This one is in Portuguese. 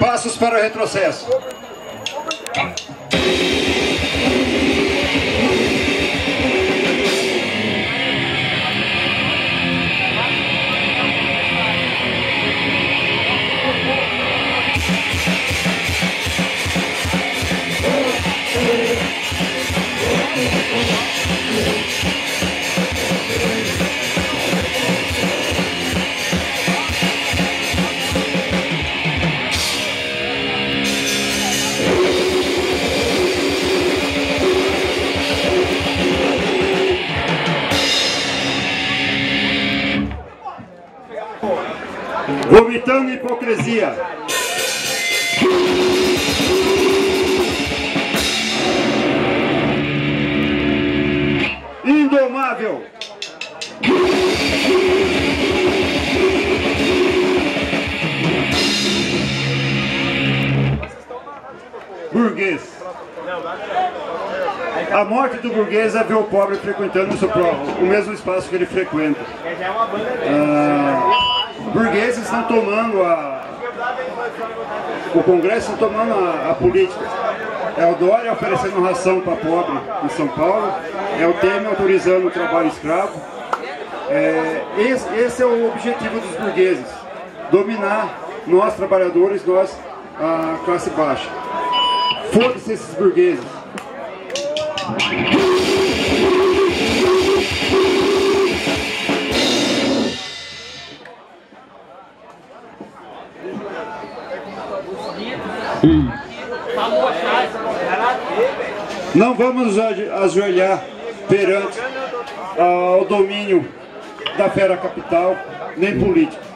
Passos para o retrocesso. Vomitando hipocrisia. Indomável. Burguês. A morte do burguês é ver o pobre frequentando o mesmo espaço que ele frequenta. Burgueses estão tomando o Congresso, está tomando a política. É o Dória oferecendo ração para pobre em São Paulo, é o Temer autorizando o trabalho escravo. Esse é o objetivo dos burgueses, dominar nós trabalhadores, nós a classe baixa. Foda-se esses burgueses. Não vamos ajoelhar perante ao domínio da fera capital, nem política.